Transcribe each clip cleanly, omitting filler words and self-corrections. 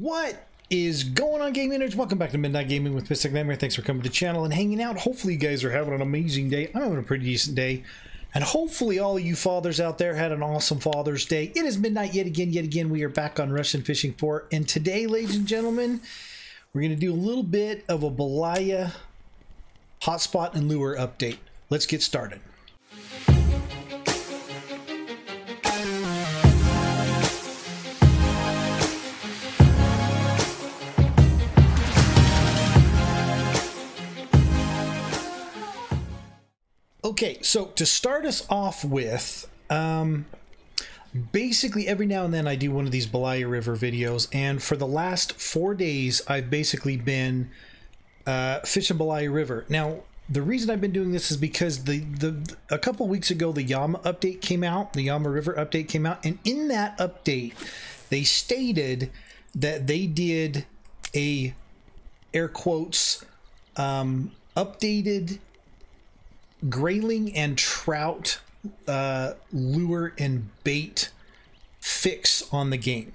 What is going on, game nerds? Welcome back to Midnight Gaming with Mystic Nightmare. Thanks for coming to the channel and hanging out. Hopefully you guys are having an amazing day. I'm having a pretty decent day. And hopefully all of you fathers out there had an awesome Father's Day. It is midnight yet again. We are back on Russian Fishing 4. And today, ladies and gentlemen, we're going to do a little bit of a Belaya hotspot and lure update. Let's get started. Okay, so to start us off with, basically every now and then I do one of these Belaya River videos, and for the last 4 days I've basically been fishing Belaya River. Now, the reason I've been doing this is because a couple weeks ago the Yama update came out, the Yama River update came out, and in that update they stated that they did a, air quotes, updated grayling and trout lure and bait fix on the game.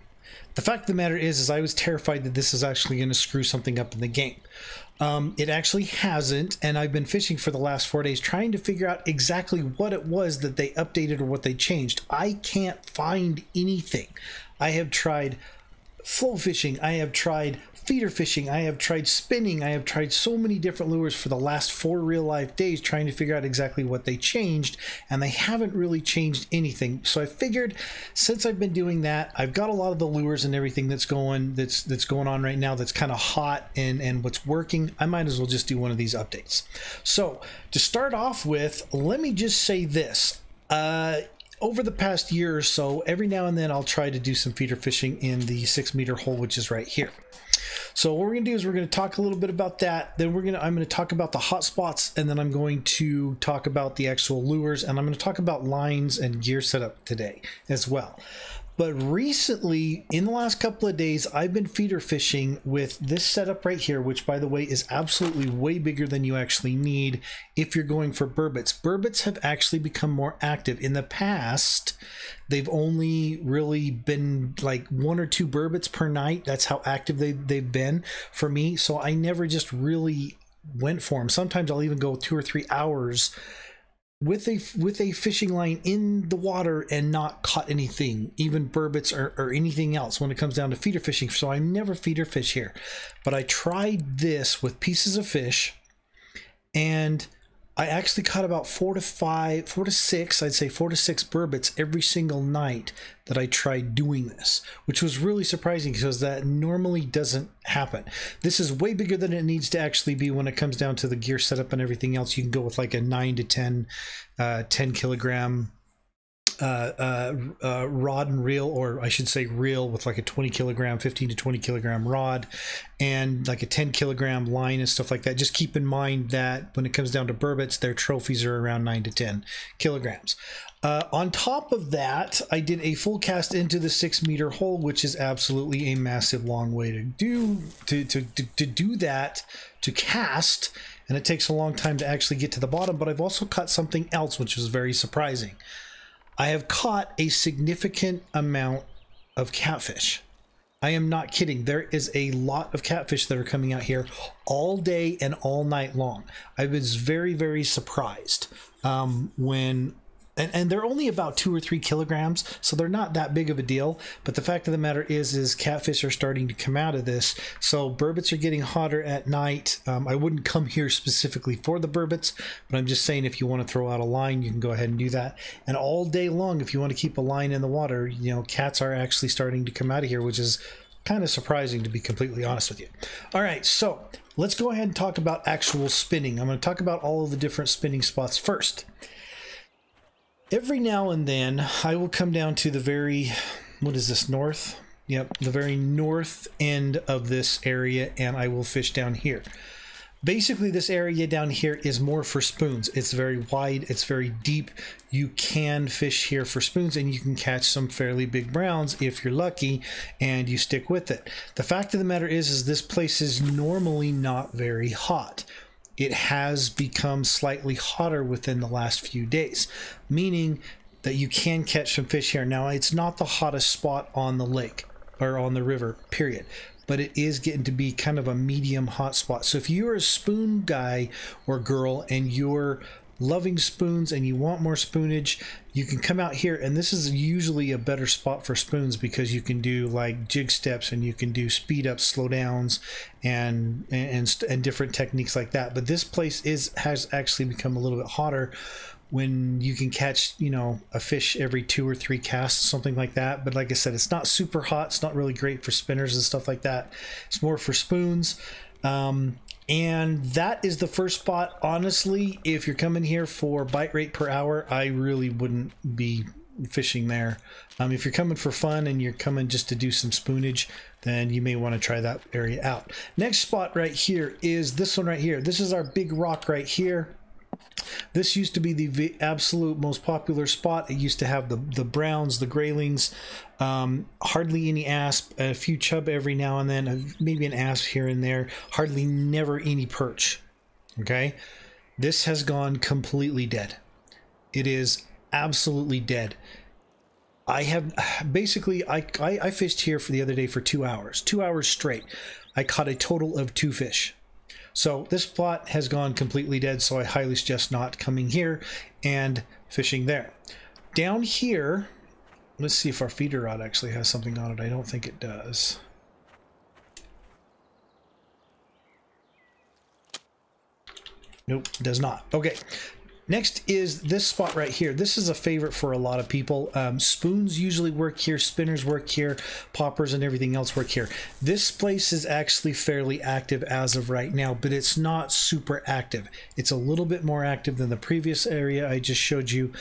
The fact of the matter is I was terrified that this is actually going to screw something up in the game. It actually hasn't, and I've been fishing for the last 4 days trying to figure out exactly what it was that they updated or what they changed. I can't find anything. I have tried flow fishing, I have tried feeder fishing, I have tried spinning, I have tried so many different lures for the last 4 real life days trying to figure out exactly what they changed, and they haven't really changed anything. So I figured, since I've been doing that, I've got a lot of the lures and everything that's going on right now that's kind of hot and what's working, I might as well just do one of these updates. So to start off with, let me just say this. Over the past year or so, every now and then I'll try to do some feeder fishing in the 6-meter hole, which is right here. So what we're gonna do is we're gonna talk a little bit about that, then I'm gonna talk about the hot spots, and then I'm going to talk about the actual lures, and I'm gonna talk about lines and gear setup today as well. But recently, in the last couple of days, I've been feeder fishing with this setup right here, which, by the way, is absolutely way bigger than you actually need if you're going for burbits. Burbits have actually become more active. In the past, they've only really been like 1 or 2 burbits per night. That's how active they've been for me. So I never just really went for them. Sometimes I'll even go 2 or 3 hours with a fishing line in the water and not caught anything, even burbits or anything else when it comes down to feeder fishing. So I never feeder fish here, but I tried this with pieces of fish, and I actually caught about 4 to 6, I'd say 4 to 6 burbits every single night that I tried doing this, which was really surprising because that normally doesn't happen. This is way bigger than it needs to actually be when it comes down to the gear setup and everything else. You can go with like a 9 to 10, 10 kilogram rod and reel, or I should say reel, with like a 20 kilogram, 15 to 20 kilogram rod and like a 10 kilogram line and stuff like that. Just keep in mind that when it comes down to burbits, their trophies are around 9 to 10 kilograms. On top of that, I did a full cast into the 6-meter hole, which is absolutely a massive long way to do that, to cast, and it takes a long time to actually get to the bottom. But I've also caught something else, which was very surprising. I have caught a significant amount of catfish. I am not kidding. There is a lot of catfish that are coming out here all day and all night long. I was very, very surprised and they're only about 2 or 3 kilograms, so they're not that big of a deal. But the fact of the matter is catfish are starting to come out of this. So burbits are getting hotter at night. I wouldn't come here specifically for the burbits, but I'm just saying if you want to throw out a line, you can go ahead and do that. And all day long, if you want to keep a line in the water, you know, cats are actually starting to come out of here, which is kind of surprising, to be completely honest with you. All right, so let's go ahead and talk about actual spinning. I'm going to talk about all of the different spinning spots first. Every now and then, I will come down to the very, what is this, north? Yep, the very north end of this area, and I will fish down here. Basically, this area down here is more for spoons. It's very wide, it's very deep. You can fish here for spoons, and you can catch some fairly big browns if you're lucky and you stick with it. The fact of the matter is this place is normally not very hot. It has become slightly hotter within the last few days, meaning that you can catch some fish here. Now, it's not the hottest spot on the lake, or on the river, period. But it is getting to be kind of a medium hot spot. So if you're a spoon guy or girl and you're loving spoons and you want more spoonage, you can come out here, and this is usually a better spot for spoons because you can do like jig steps and you can do speed ups, slow downs, and different techniques like that. But this place has actually become a little bit hotter when you can catch, you know, a fish every 2 or 3 casts, something like that. But like I said, it's not super hot. It's not really great for spinners and stuff like that. It's more for spoons. And that is the first spot. Honestly, if you're coming here for bite rate per hour, I really wouldn't be fishing there. If you're coming for fun and you're coming just to do some spoonage, then you may want to try that area out. Next spot right here is this one right here. This is our big rock right here. This used to be the absolute most popular spot. It used to have the browns, the graylings, hardly any asp, a few chub every now and then, maybe an asp here and there, hardly never any perch. Okay, this has gone completely dead. It is absolutely dead. I have basically, I fished here for the other day for 2 hours, 2 hours straight. I caught a total of 2 fish. So this plot has gone completely dead, so I highly suggest not coming here and fishing there. Down here, let's see if our feeder rod actually has something on it. I don't think it does. Nope, does not. Okay. Next is this spot right here. This is a favorite for a lot of people. Spoons usually work here, spinners work here, poppers and everything else work here. This place is actually fairly active as of right now, but it's not super active. It's a little bit more active than the previous area I just showed you.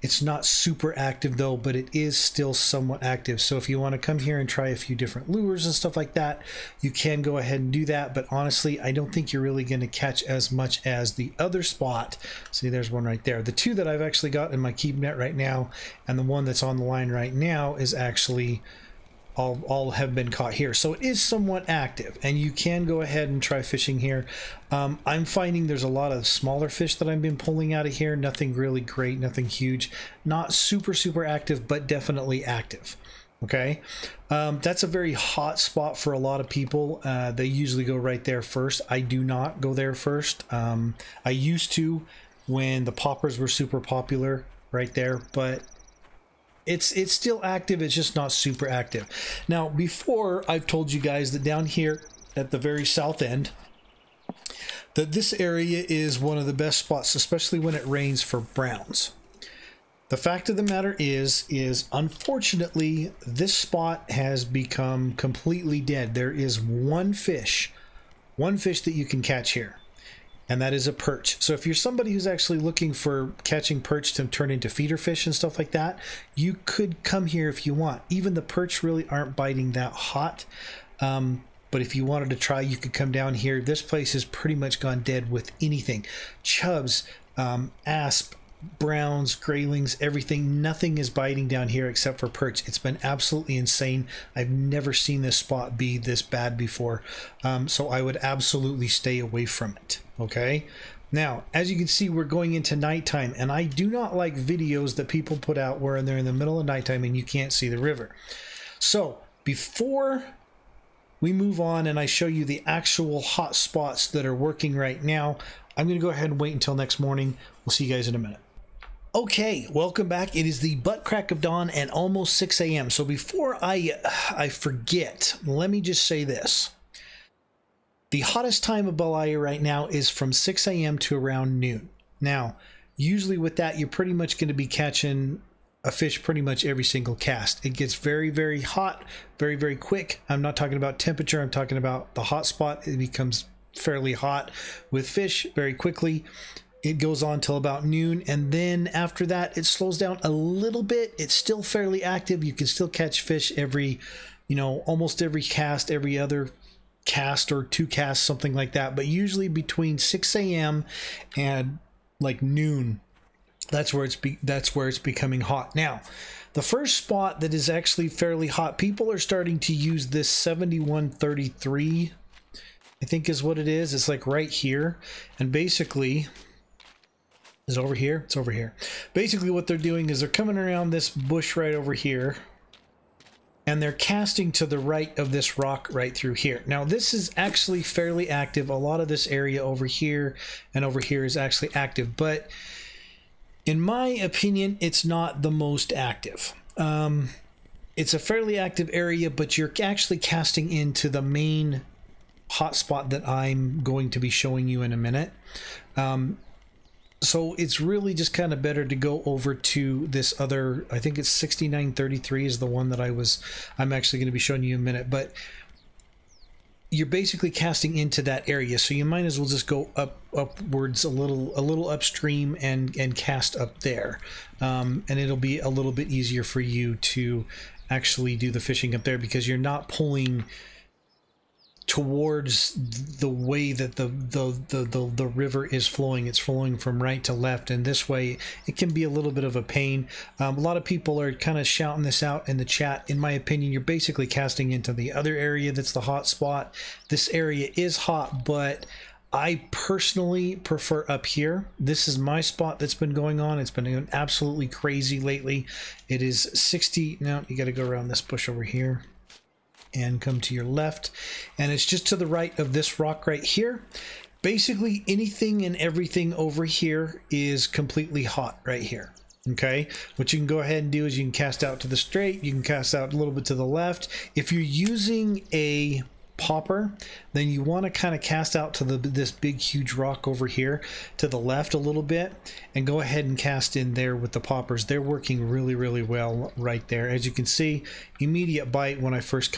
It's not super active though, but it is still somewhat active. So if you want to come here and try a few different lures and stuff like that, you can go ahead and do that. But honestly, I don't think you're really going to catch as much as the other spot. See, there's one right there. The 2 that I've actually got in my keep net right now, and the one that's on the line right now, is actually all have been caught here. So it is somewhat active, and you can go ahead and try fishing here. I'm finding there's a lot of smaller fish that I've been pulling out of here. Nothing really great, nothing huge, not super active, but definitely active. Okay, that's a very hot spot for a lot of people. They usually go right there first. I do not go there first. I used to when the poppers were super popular right there, but it's still active. It's just not super active. Now, before, I've told you guys that down here at the very south end, that this area is one of the best spots, especially when it rains, for browns. The fact of the matter is unfortunately, this spot has become completely dead. There is one fish that you can catch here, and that is a perch. So if you're somebody who's actually looking for catching perch to turn into feeder fish and stuff like that, you could come here if you want. Even the perch really aren't biting that hot. But if you wanted to try, you could come down here. This place has pretty much gone dead with anything. Chubs, asp, browns, graylings, everything. Nothing is biting down here except for perch. It's been absolutely insane. I've never seen this spot be this bad before. So I would absolutely stay away from it. Okay, now as you can see, we're going into nighttime, and I do not like videos that people put out where they're in the middle of nighttime and you can't see the river. So before we move on and I show you the actual hot spots that are working right now, I'm going to go ahead and wait until next morning. We'll see you guys in a minute. Okay, welcome back. It is the butt crack of dawn and almost 6 a.m. So before I forget, let me just say this. The hottest time of Belaya right now is from 6 a.m. to around noon. Now, usually with that, you're pretty much going to be catching a fish pretty much every single cast. It gets very hot, very quick. I'm not talking about temperature. I'm talking about the hot spot. It becomes fairly hot with fish very quickly. It goes on till about noon, and then after that, it slows down a little bit. It's still fairly active. You can still catch fish every, you know, almost every cast, every other cast or 2 casts, something like that. But usually between 6 a.m. and like noon, that's where it's becoming hot. Now, the first spot that is actually fairly hot, people are starting to use this 7133, I think is what it is. It's like right here, and basically is over here. It's over here. Basically what they're doing is they're coming around this bush right over here, and they're casting to the right of this rock right through here. Now this is actually fairly active. A lot of this area over here and over here is actually active, but in my opinion, it's not the most active. It's a fairly active area, but you're actually casting into the main hotspot that I'm going to be showing you in a minute. So it's really just kind of better to go over to this other, I think it's 6933 is the one that I'm actually going to be showing you in a minute, but you're basically casting into that area. So you might as well just go upwards a little upstream and cast up there. And it'll be a little bit easier for you to actually do the fishing up there because you're not pulling towards the way that the river is flowing. It's flowing from right to left, and this way it can be a little bit of a pain. A lot of people are kind of shouting this out in the chat. In my opinion, you're basically casting into the other area that's the hot spot. This area is hot, but I personally prefer up here. This is my spot that's been going on. It's been absolutely crazy lately. It is 60. Now you got to go around this bush over here and come to your left, and it's just to the right of this rock right here. Basically anything and everything over here is completely hot right here. Okay, what you can go ahead and do is you can cast out to the straight, you can cast out a little bit to the left. If you're using a popper, then you want to kind of cast out to this big huge rock over here to the left a little bit, and go ahead and cast in there with the poppers. They're working really well right there. As you can see, immediate bite when I first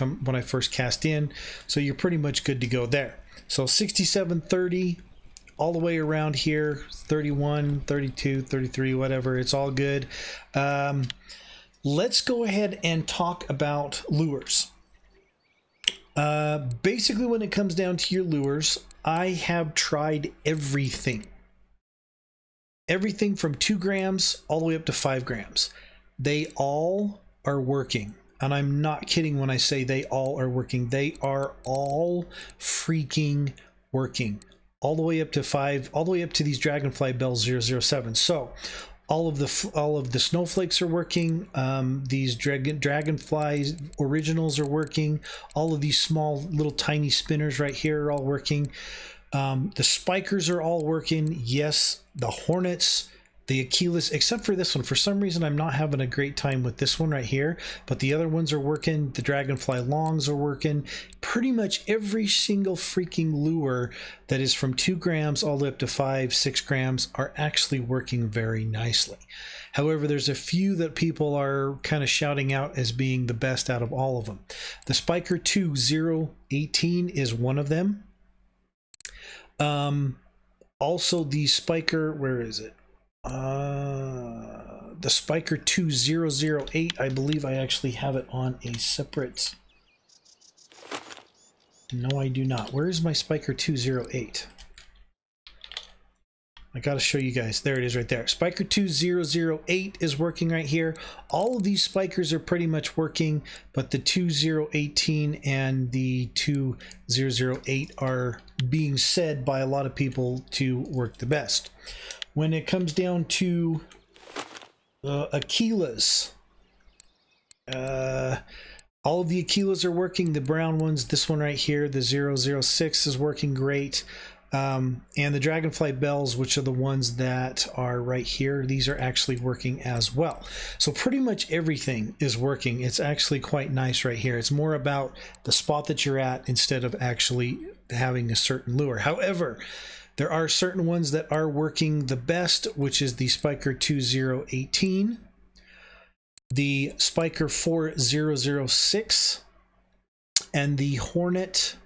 cast in, so you're pretty much good to go there. So 6730 all the way around here, 31 32 33 whatever, it's all good. Let's go ahead and talk about lures. Basically, when it comes down to your lures, I have tried everything. Everything from 2 grams all the way up to 5 grams. They all are working. And I'm not kidding when I say they all are working. They are all freaking working. All the way up to five, all the way up to these Dragonfly Bells 007. So all of the snowflakes are working. These Dragonfly originals are working. All of these small little tiny spinners right here are all working. The spikers are all working. Yes, the Hornets, the Aquilas, except for this one. For some reason, I'm not having a great time with this one right here, but the other ones are working. The Dragonfly longs are working. Pretty much every single freaking lure that is from 2 grams all the way up to 5, 6 grams are actually working very nicely. However, there's a few that people are kind of shouting out as being the best out of all of them. The Spiker 2018 is one of them. Also the Spiker, where is it? The Spiker 2008, I believe I actually have it on a separate. No, I do not. Where is my Spiker 2008? I gotta show you guys. There it is right there. Spiker 2008 is working right here. All of these spikers are pretty much working, but the 2018 and the 2008 are being said by a lot of people to work the best. When it comes down to Aquilas, all of the Aquilas are working. The brown ones, this one right here, the 006 is working great. And the Dragonfly Bells, which are the ones that are right here, these are actually working as well. So pretty much everything is working. It's actually quite nice right here. It's more about the spot that you're at instead of actually having a certain lure. However, there are certain ones that are working the best, which is the Spiker 2018, the Spiker 4006, and the Hornet,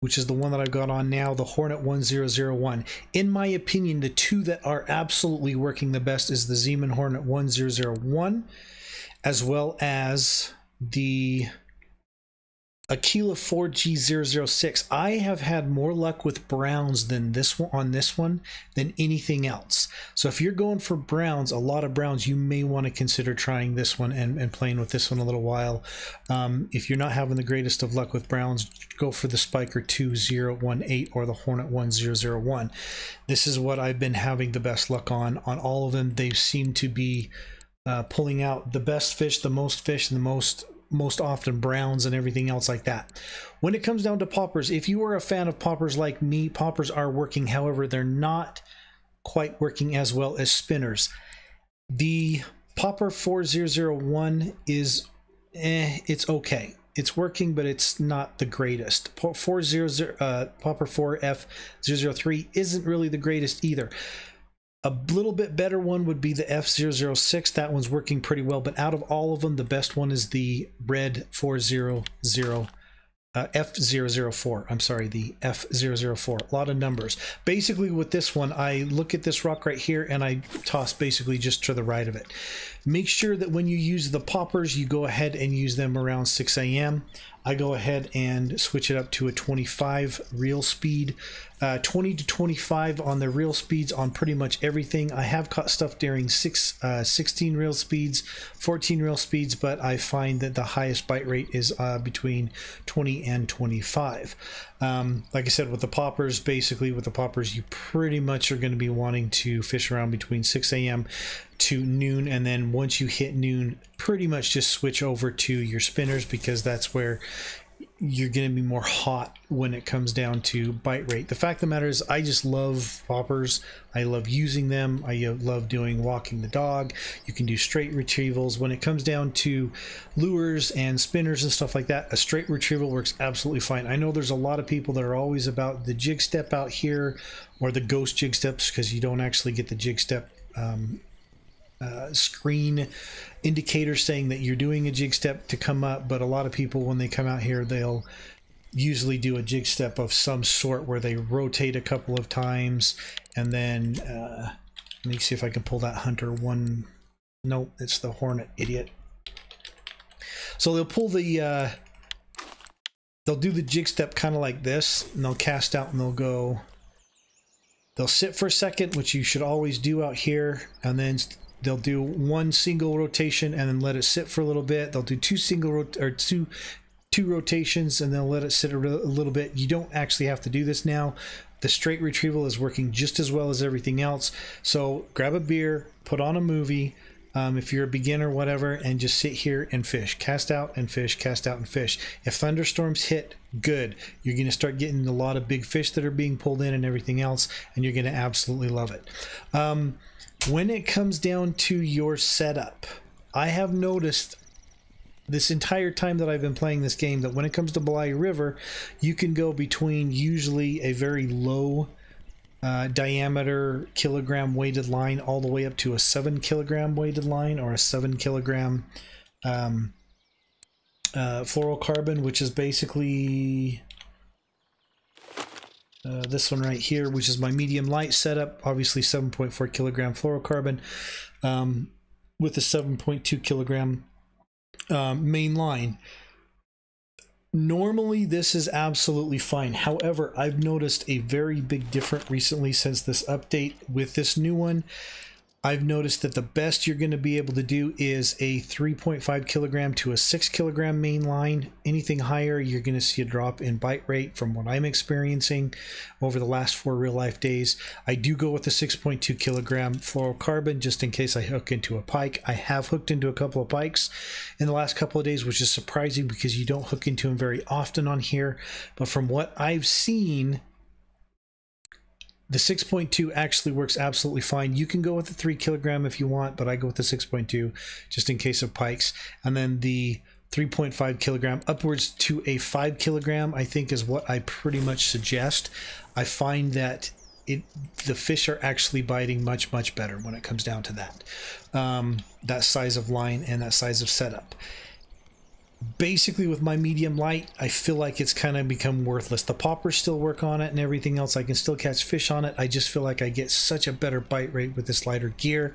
which is the one that I've got on now, the Hornet 1001. In my opinion, the two that are absolutely working the best is the Zeeman Hornet 1001, as well as the Aquila 4g006. I have had more luck with browns than this one on this one than anything else. So if you're going for browns, a lot of browns, you may want to consider trying this one and playing with this one a little while. If you're not having the greatest of luck with browns, go for the Spiker 2018 or the Hornet 1001. This is what I've been having the best luck on all of them. They seem to be pulling out the best fish, the most most often browns and everything else like that. When it comes down to poppers, if you are a fan of poppers like me, poppers are working. However, they're not quite working as well as spinners. The popper 4001 is, it's okay. It's working, but it's not the greatest. Popper 4F003 isn't really the greatest either. A little bit better one would be the F006. That one's working pretty well, but out of all of them, the best one is the red F004. I'm sorry, the F004. A lot of numbers. Basically, with this one, I look at this rock right here and I toss basically just to the right of it. Make sure that when you use the poppers, you go ahead and use them around 6 a.m. I go ahead and switch it up to a 25 reel speed. 20 to 25 on the reel speeds on pretty much everything. I have caught stuff during 16 reel speeds, 14 reel speeds, but I find that the highest bite rate is between 20 and 25. Like I said, with the poppers, basically with the poppers, you pretty much are going to be wanting to fish around between 6 a.m. to noon, and then once you hit noon, pretty much just switch over to your spinners, because that's where you're going to be more hot when it comes down to bite rate. The fact of the matter is, I just love poppers. I love using them. I love doing walking the dog. You can do straight retrievals. When it comes down to lures and spinners and stuff like that, a straight retrieval works absolutely fine. I know there's a lot of people that are always about the jig step out here, or the ghost jig steps, because you don't actually get the jig step screen indicator saying that you're doing a jig step to come up. But a lot of people, when they come out here, they'll usually do a jig step of some sort where they rotate a couple of times, and then let me see if I can pull that hunter one. Nope, it's the Hornet, idiot. So they'll pull the they'll do the jig step kind of like this, and they'll cast out and they'll go, they'll sit for a second, which you should always do out here, and then they'll do one single rotation and then let it sit for a little bit. They'll do two rotations and then let it sit a little bit. You don't actually have to do this now. The straight retrieval is working just as well as everything else. So grab a beer, put on a movie, if you're a beginner, whatever, and just sit here and fish. Cast out and fish, cast out and fish. If thunderstorms hit, good. You're going to start getting a lot of big fish that are being pulled in and everything else, and you're going to absolutely love it. When it comes down to your setup, I have noticed this entire time that I've been playing this game that when it comes to Belaya River, you can go between usually a very low diameter kilogram weighted line all the way up to a 7 kilogram weighted line, or a 7 kilogram fluorocarbon, which is basically this one right here, which is my medium light setup. Obviously 7.4 kilogram fluorocarbon with a 7.2 kilogram main line. Normally, this is absolutely fine. However, I've noticed a very big difference recently since this update. With this new one, I've noticed that the best you're going to be able to do is a 3.5 kilogram to a 6 kilogram main line. Anything higher, you're going to see a drop in bite rate from what I'm experiencing over the last 4 real life days. I do go with the 6.2 kilogram fluorocarbon just in case I hook into a pike. I have hooked into a couple of pikes in the last couple of days, which is surprising because you don't hook into them very often on here. But from what I've seen, the 6.2 actually works absolutely fine. You can go with the 3 kilogram if you want, but I go with the 6.2 just in case of pikes. And then the 3.5 kilogram upwards to a 5 kilogram, I think, is what I pretty much suggest. I find that the fish are actually biting much, much better when it comes down to that. That size of line and that size of setup. Basically, with my medium light, I feel like it's kind of become worthless. The poppers still work on it and everything else. I can still catch fish on it. I just feel like I get such a better bite rate with this lighter gear.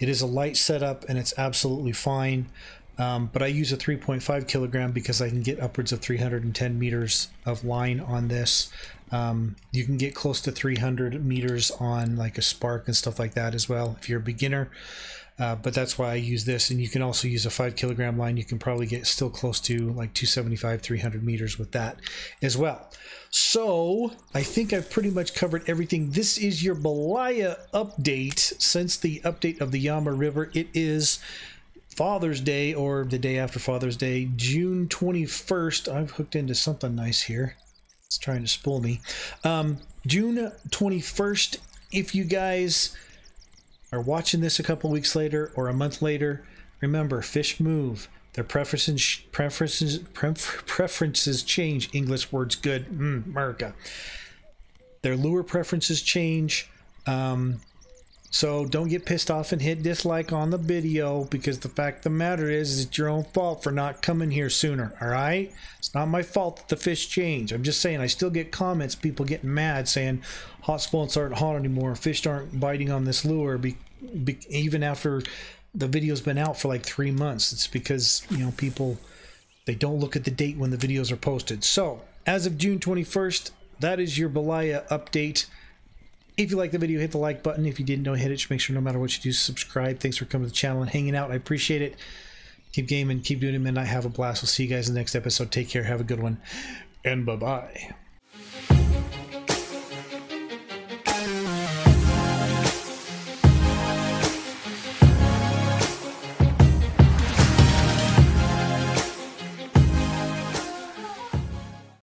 It is a light setup and it's absolutely fine. But I use a 3.5 kilogram because I can get upwards of 310 meters of line on this. You can get close to 300 meters on like a spark and stuff like that as well if you're a beginner. But that's why I use this, and you can also use a 5 kilogram line. You can probably get still close to like 275, 300 meters with that as well. So I think I've pretty much covered everything. This is your Belaya update since the update of the Yama River. It is Father's Day or the day after Father's Day, June 21st. I've hooked into something nice here. It's trying to spoil me. June 21st, if you guys are watching this a couple weeks later or a month later, remember, fish move. Their preferences change. English words good. America. Their lure preferences change. So don't get pissed off and hit dislike on the video, because the fact of the matter is it's your own fault for not coming here sooner, all right? It's not my fault that the fish change. I'm just saying I still get comments, people getting mad saying hot spots aren't hot anymore, fish aren't biting on this lure, even after the video's been out for like 3 months. It's because, you know, people, they don't look at the date when the videos are posted. So as of June 21st, that is your Belaya update. If you like the video, hit the like button. If you didn't, don't hit it. Just make sure no matter what you do, subscribe. Thanks for coming to the channel and hanging out. I appreciate it. Keep gaming, keep doing it, man. I have a blast. We'll see you guys in the next episode. Take care. Have a good one. And bye-bye.